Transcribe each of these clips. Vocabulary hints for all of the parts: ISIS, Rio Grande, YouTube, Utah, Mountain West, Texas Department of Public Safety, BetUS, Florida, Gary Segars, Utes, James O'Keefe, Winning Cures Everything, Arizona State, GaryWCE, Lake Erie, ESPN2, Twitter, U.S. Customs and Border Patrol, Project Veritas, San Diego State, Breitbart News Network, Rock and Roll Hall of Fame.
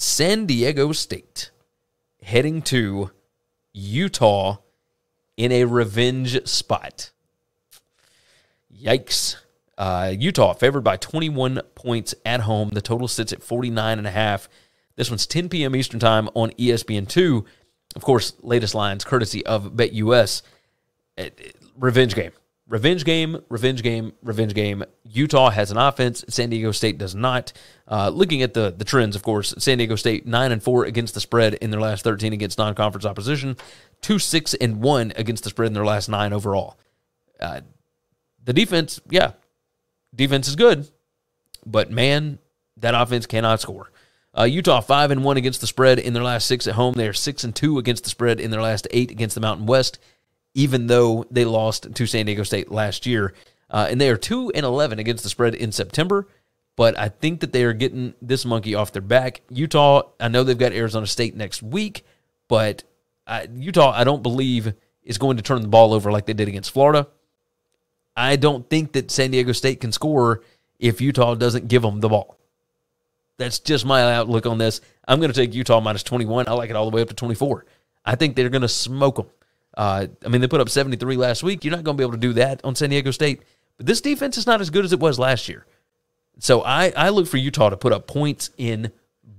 San Diego State heading to Utah in a revenge spot. Yikes. Utah favored by 21 points at home. The total sits at 49.5. This one's 10 p.m. Eastern time on ESPN2. Of course, latest lines courtesy of BetUS. Revenge game. Revenge game, revenge game, revenge game. Utah has an offense. San Diego State does not. Looking at the trends, of course, San Diego State 9-4 against the spread in their last 13 against non-conference opposition, 2-6-1 against the spread in their last 9 overall. The defense, yeah, defense is good, but, man, that offense cannot score. Utah 5-1 against the spread in their last 6 at home. They are 6-2 against the spread in their last 8 against the Mountain West, even though they lost to San Diego State last year. And they are 2-11 against the spread in September, but I think that they are getting this monkey off their back. Utah, I know they've got Arizona State next week, but Utah, I don't believe, is going to turn the ball over like they did against Florida. I don't think that San Diego State can score if Utah doesn't give them the ball. That's just my outlook on this. I'm going to take Utah minus 21. I like it all the way up to 24. I think they're going to smoke them. I mean, they put up 73 last week. You're not going to be able to do that on San Diego State. But this defense is not as good as it was last year. So I look for Utah to put up points in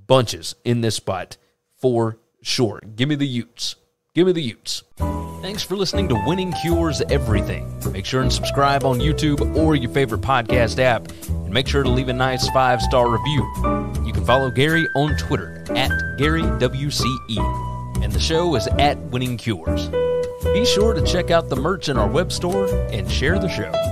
bunches in this spot for sure. Give me the Utes. Give me the Utes. Thanks for listening to Winning Cures Everything. Make sure and subscribe on YouTube or your favorite podcast app. And make sure to leave a nice 5-star review. You can follow Gary on Twitter at GaryWCE. And the show is at Winning Cures. Be sure to check out the merch in our web store and share the show.